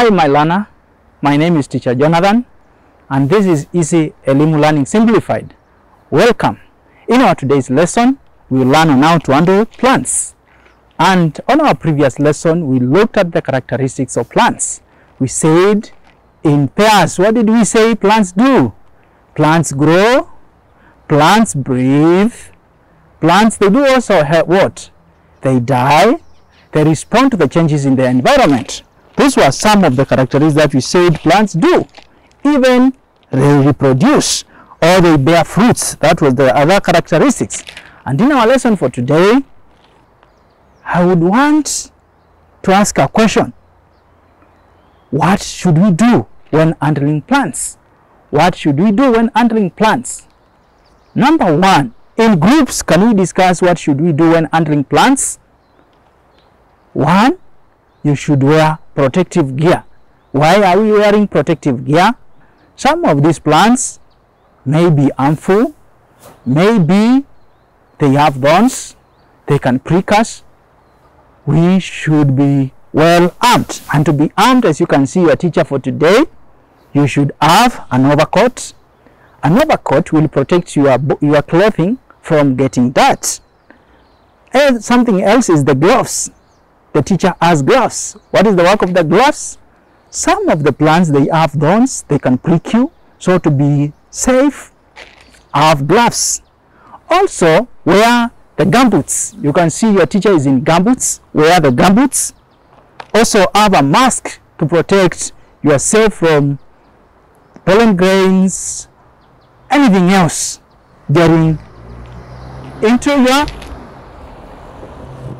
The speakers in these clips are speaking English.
Hi my learner, my name is Teacher Jonathan and this is EasyElimu Learning Simplified. Welcome. In our today's lesson, we will learn on how to handle plants. And on our previous lesson, we looked at the characteristics of plants. We said in pairs, what did we say plants do? Plants grow, plants breathe, plants they do also have what? They die, they respond to the changes in their environment. These were some of the characteristics that we said plants do. Even they reproduce or they bear fruits. That was the other characteristics. And in our lesson for today, I would want to ask a question. What should we do when handling plants? What should we do when handling plants? Number one, in groups, can we discuss what should we do when handling plants? One, you should wear protective gear. Why are we wearing protective gear? Some of these plants may be harmful, maybe they have thorns, they can prick us. We should be well armed. And to be armed, as you can see your teacher for today, you should have an overcoat. An overcoat will protect your clothing from getting dirt. And something else is the gloves. The teacher has gloves. What is the work of the gloves? Some of the plants, they have thorns, they can prick you. So to be safe, have gloves. Also, wear the gumboots. You can see your teacher is in gumboots. Wear the gumboots. Also have a mask to protect yourself from pollen grains, anything else getting into your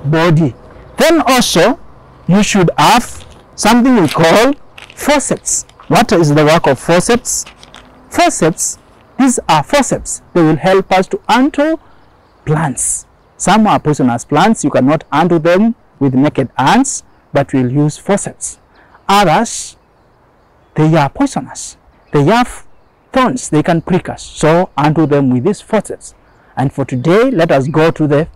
body. Then also, you should have something we call forceps. What is the work of forceps? Forceps, these are forceps. They will help us to handle plants. Some are poisonous plants. You cannot handle them with naked hands, but we'll use forceps. Others, they are poisonous. They have thorns. They can prick us. So handle them with these forceps. And for today, let us go to the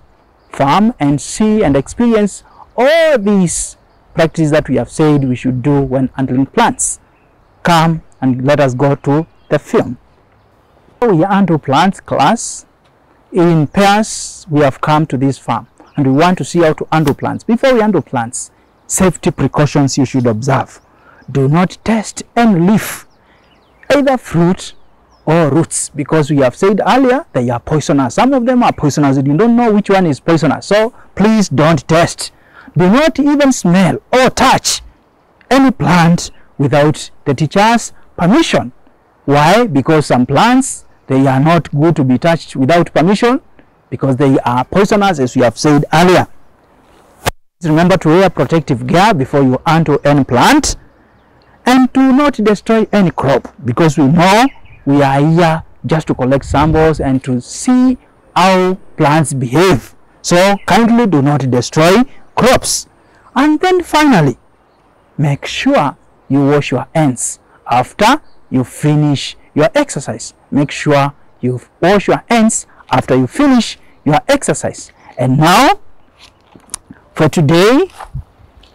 farm and see and experience all these practices that we have said we should do when handling plants. Come and let us go to the film. We handle plants class. In pairs, we have come to this farm and we want to see how to handle plants. Before we handle plants, safety precautions you should observe. Do not test any leaf, either fruit or roots, because we have said earlier they are poisonous. Some of them are poisonous. You don't know which one is poisonous, so please don't test. Do not even smell or touch any plant without the teacher's permission. Why? Because some plants, they are not good to be touched without permission because they are poisonous, as we have said earlier. Remember to wear protective gear before you handle any plant, and do not destroy any crop, because we know we are here just to collect samples and to see how plants behave. So kindly do not destroy crops. And then finally, make sure you wash your hands after you finish your exercise. Make sure you wash your hands after you finish your exercise. And now, for today,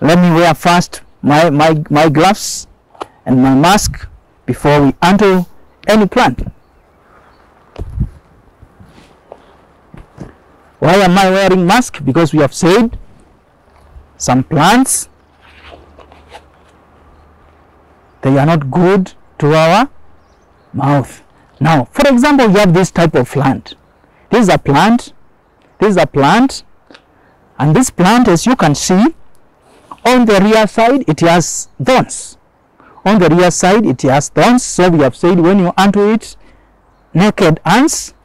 let me wear first my gloves and my mask before we handle any plant. Why am I wearing mask? Because we have said some plants, they are not good to our mouth. Now, for example, you have this type of plant. This is a plant, this is a plant, and this plant, as you can see, on the rear side it has thorns. On the rear side it has thorns. So we have said when you handle it, naked hands,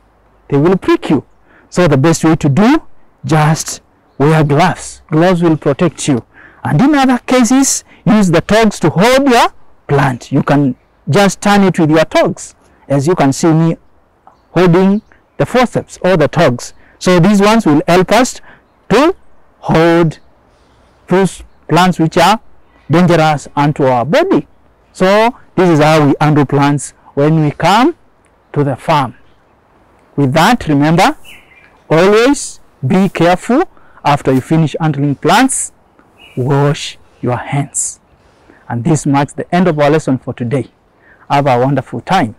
they will prick you. So the best way to do, just wear gloves. Gloves will protect you. And in other cases, use the tongs to hold your plant. You can just turn it with your tongs, as you can see me holding the forceps or the tongs. So these ones will help us to hold those plants which are dangerous onto our body. So this is how we handle plants when we come to the farm. With that, remember, always be careful. After you finish handling plants, wash your hands. And this marks the end of our lesson for today. Have a wonderful time.